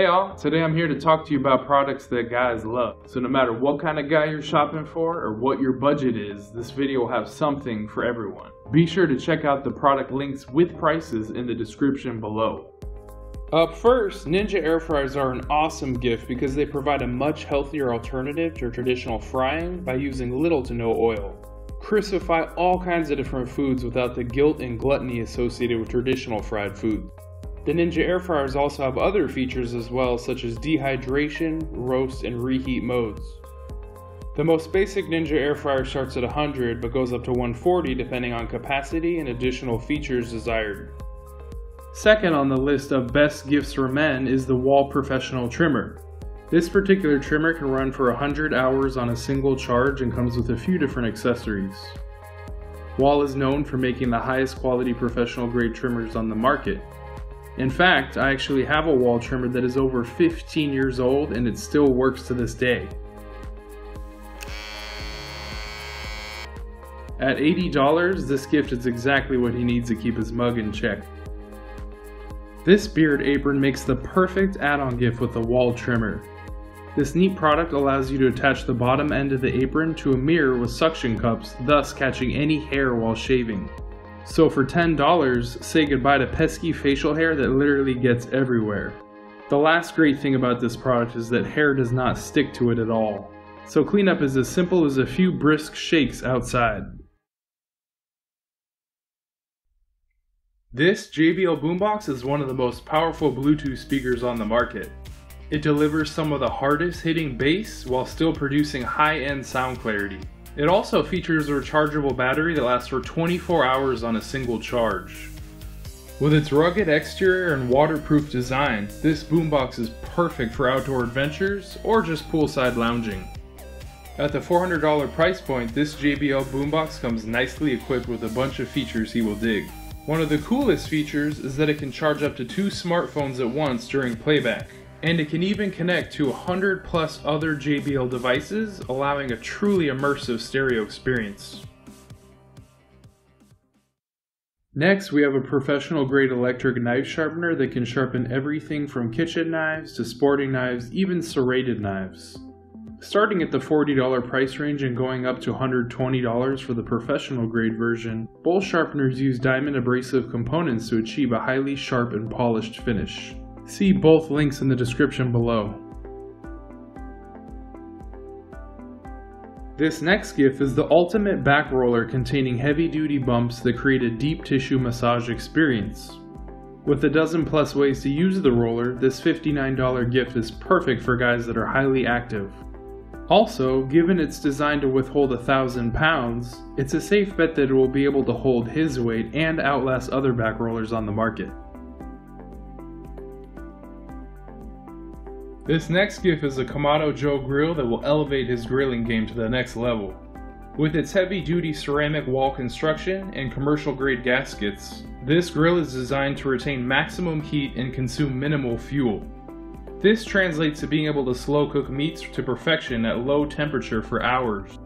Hey all, today I'm here to talk to you about products that guys love. So no matter what kind of guy you're shopping for or what your budget is, this video will have something for everyone. Be sure to check out the product links with prices in the description below. Up first, Ninja air fryers are an awesome gift because they provide a much healthier alternative to traditional frying by using little to no oil. Crispify all kinds of different foods without the guilt and gluttony associated with traditional fried food. The Ninja air fryers also have other features as well, such as dehydration, roast, and reheat modes. The most basic Ninja air fryer starts at 100 but goes up to 140 depending on capacity and additional features desired. Second on the list of best gifts for men is the Wahl Professional Trimmer. This particular trimmer can run for 100 hours on a single charge and comes with a few different accessories. Wahl is known for making the highest quality professional grade trimmers on the market. In fact, I actually have a Wahl trimmer that is over 15 years old and it still works to this day. At $80, this gift is exactly what he needs to keep his mug in check. This beard apron makes the perfect add-on gift with the Wahl trimmer. This neat product allows you to attach the bottom end of the apron to a mirror with suction cups, thus catching any hair while shaving. So for $10, say goodbye to pesky facial hair that literally gets everywhere. The last great thing about this product is that hair does not stick to it at all. So cleanup is as simple as a few brisk shakes outside. This JBL boombox is one of the most powerful Bluetooth speakers on the market. It delivers some of the hardest hitting bass while still producing high-end sound clarity. It also features a rechargeable battery that lasts for 24 hours on a single charge. With its rugged exterior and waterproof design, this boombox is perfect for outdoor adventures or just poolside lounging. At the $400 price point, this JBL boombox comes nicely equipped with a bunch of features he will dig. One of the coolest features is that it can charge up to 2 smartphones at once during playback. And it can even connect to 100+ other JBL devices, allowing a truly immersive stereo experience. Next, we have a professional grade electric knife sharpener that can sharpen everything from kitchen knives to sporting knives, even serrated knives. Starting at the $40 price range and going up to $120 for the professional grade version, both sharpeners use diamond abrasive components to achieve a highly sharp and polished finish. See both links in the description below. This next gift is the ultimate back roller containing heavy-duty bumps that create a deep tissue massage experience. With a dozen-plus ways to use the roller, this $59 gift is perfect for guys that are highly active. Also, given it's designed to withhold 1,000 pounds, it's a safe bet that it will be able to hold his weight and outlast other back rollers on the market. This next gift is a Kamado Joe grill that will elevate his grilling game to the next level. With its heavy-duty ceramic Wahl construction and commercial-grade gaskets, this grill is designed to retain maximum heat and consume minimal fuel. This translates to being able to slow-cook meats to perfection at low temperature for hours.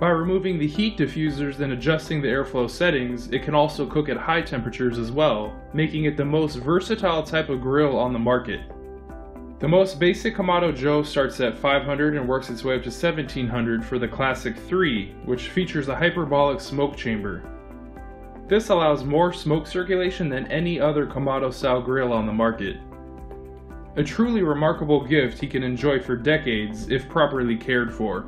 By removing the heat diffusers and adjusting the airflow settings, it can also cook at high temperatures as well, making it the most versatile type of grill on the market. The most basic Kamado Joe starts at 500 and works its way up to 1700 for the Classic 3, which features a hyperbolic smoke chamber. This allows more smoke circulation than any other Kamado style grill on the market. A truly remarkable gift he can enjoy for decades if properly cared for.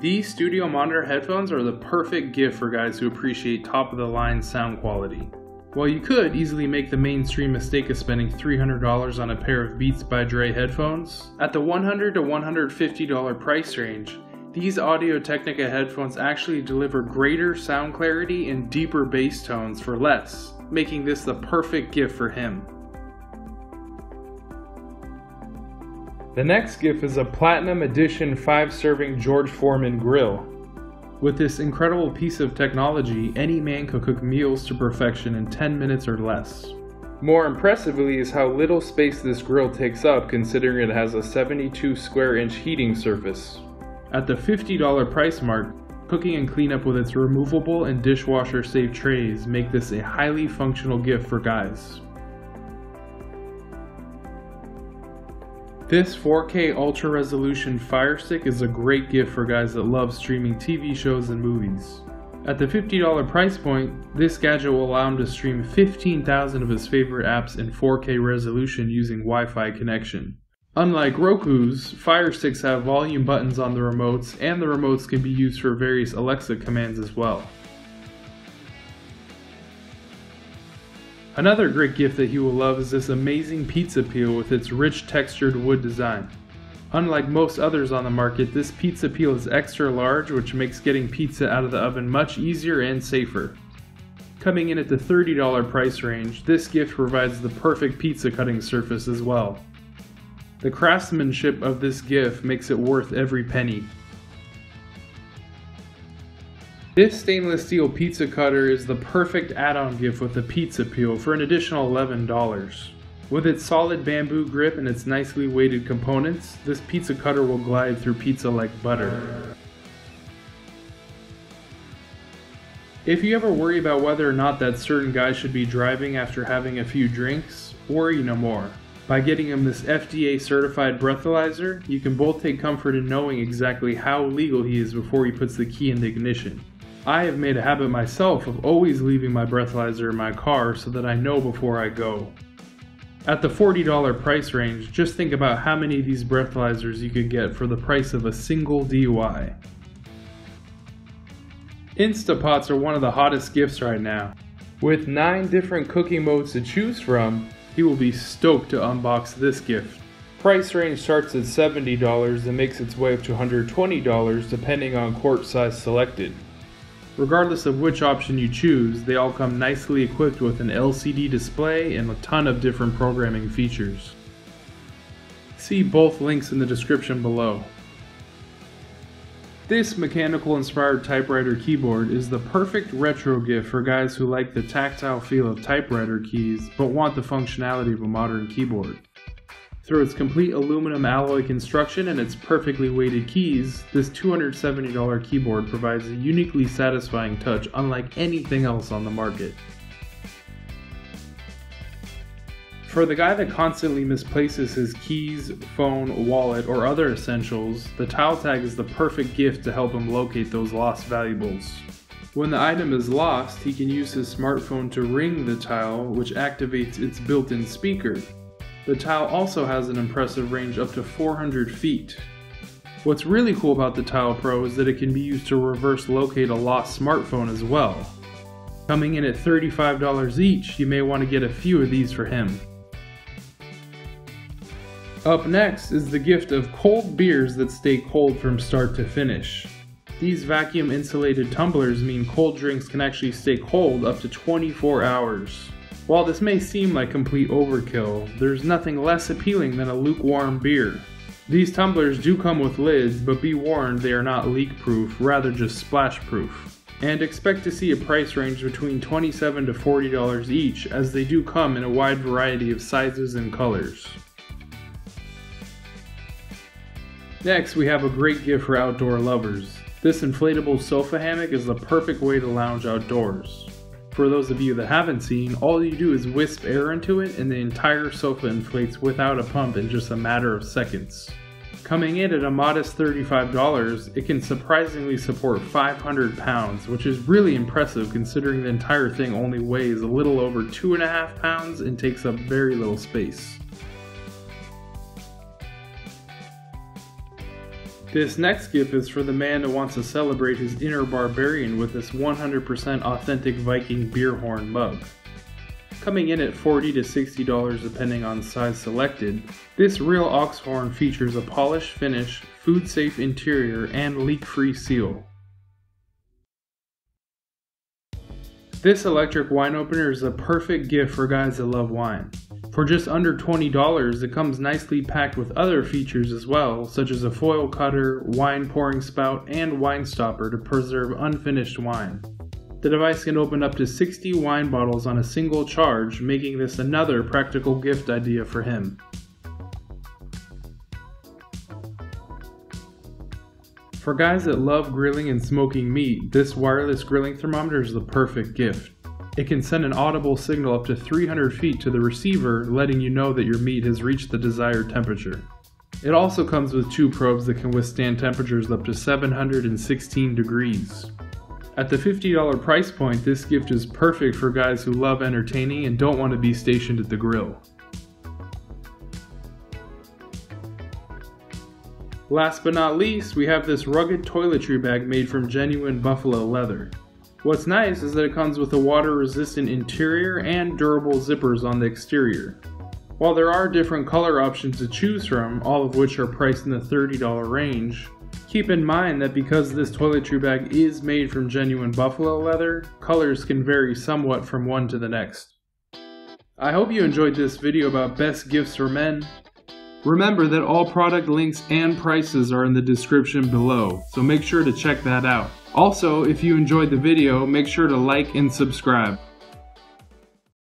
These studio monitor headphones are the perfect gift for guys who appreciate top-of-the-line sound quality. While you could easily make the mainstream mistake of spending $300 on a pair of Beats by Dre headphones, at the $100 to $150 price range, these Audio-Technica headphones actually deliver greater sound clarity and deeper bass tones for less, making this the perfect gift for him. The next gift is a Platinum Edition 5-serving George Foreman grill. With this incredible piece of technology, any man could cook meals to perfection in 10 minutes or less. More impressively is how little space this grill takes up, considering it has a 72 square inch heating surface. At the $50 price mark, cooking and cleanup with its removable and dishwasher safe trays make this a highly functional gift for guys. This 4K ultra resolution Fire Stick is a great gift for guys that love streaming TV shows and movies. At the $50 price point, this gadget will allow him to stream 15,000 of his favorite apps in 4K resolution using Wi-Fi connection. Unlike Roku's, Fire Sticks have volume buttons on the remotes, and the remotes can be used for various Alexa commands as well. Another great gift that you will love is this amazing pizza peel with its rich textured wood design. Unlike most others on the market, this pizza peel is extra large, which makes getting pizza out of the oven much easier and safer. Coming in at the $30 price range, this gift provides the perfect pizza cutting surface as well. The craftsmanship of this gift makes it worth every penny. This stainless steel pizza cutter is the perfect add-on gift with the pizza peel for an additional $11. With its solid bamboo grip and its nicely weighted components, this pizza cutter will glide through pizza like butter. If you ever worry about whether or not that certain guy should be driving after having a few drinks, worry no more. By getting him this FDA certified breathalyzer, you can both take comfort in knowing exactly how legal he is before he puts the key in the ignition. I have made a habit myself of always leaving my breathalyzer in my car so that I know before I go. At the $40 price range, just think about how many of these breathalyzers you could get for the price of a single DUI. Instapots are one of the hottest gifts right now. With 9 different cooking modes to choose from, you will be stoked to unbox this gift. Price range starts at $70 and makes its way up to $120 depending on quart size selected. Regardless of which option you choose, they all come nicely equipped with an LCD display and a ton of different programming features. See both links in the description below. This mechanical-inspired typewriter keyboard is the perfect retro gift for guys who like the tactile feel of typewriter keys but want the functionality of a modern keyboard. Through its complete aluminum alloy construction and its perfectly weighted keys, this $270 keyboard provides a uniquely satisfying touch unlike anything else on the market. For the guy that constantly misplaces his keys, phone, wallet, or other essentials, the Tile Tag is the perfect gift to help him locate those lost valuables. When the item is lost, he can use his smartphone to ring the Tile, which activates its built-in speaker. The Tile also has an impressive range up to 400 feet. What's really cool about the Tile Pro is that it can be used to reverse locate a lost smartphone as well. Coming in at $35 each, you may want to get a few of these for him. Up next is the gift of cold beers that stay cold from start to finish. These vacuum insulated tumblers mean cold drinks can actually stay cold up to 24 hours. While this may seem like complete overkill, there's nothing less appealing than a lukewarm beer. These tumblers do come with lids, but be warned they are not leak-proof, rather just splash-proof. And expect to see a price range between $27 to $40 each, as they do come in a wide variety of sizes and colors. Next, we have a great gift for outdoor lovers. This inflatable sofa hammock is the perfect way to lounge outdoors. For those of you that haven't seen, all you do is wisp air into it and the entire sofa inflates without a pump in just a matter of seconds. Coming in at a modest $35, it can surprisingly support 500 pounds, which is really impressive considering the entire thing only weighs a little over 2.5 pounds and takes up very little space. This next gift is for the man that wants to celebrate his inner barbarian with this 100% authentic Viking beer horn mug. Coming in at $40 to $60 depending on size selected, this real ox horn features a polished finish, food-safe interior, and leak-free seal. This electric wine opener is a perfect gift for guys that love wine. For just under $20, it comes nicely packed with other features as well, such as a foil cutter, wine pouring spout, and wine stopper to preserve unfinished wine. The device can open up to 60 wine bottles on a single charge, making this another practical gift idea for him. For guys that love grilling and smoking meat, this wireless grilling thermometer is the perfect gift. It can send an audible signal up to 300 feet to the receiver, letting you know that your meat has reached the desired temperature. It also comes with two probes that can withstand temperatures up to 716 degrees. At the $50 price point, this gift is perfect for guys who love entertaining and don't want to be stationed at the grill. Last but not least, we have this rugged toiletry bag made from genuine buffalo leather. What's nice is that it comes with a water-resistant interior and durable zippers on the exterior. While there are different color options to choose from, all of which are priced in the $30 range, keep in mind that because this toiletry bag is made from genuine buffalo leather, colors can vary somewhat from one to the next. I hope you enjoyed this video about best gifts for men. Remember that all product links and prices are in the description below, so make sure to check that out. Also, if you enjoyed the video, make sure to like and subscribe.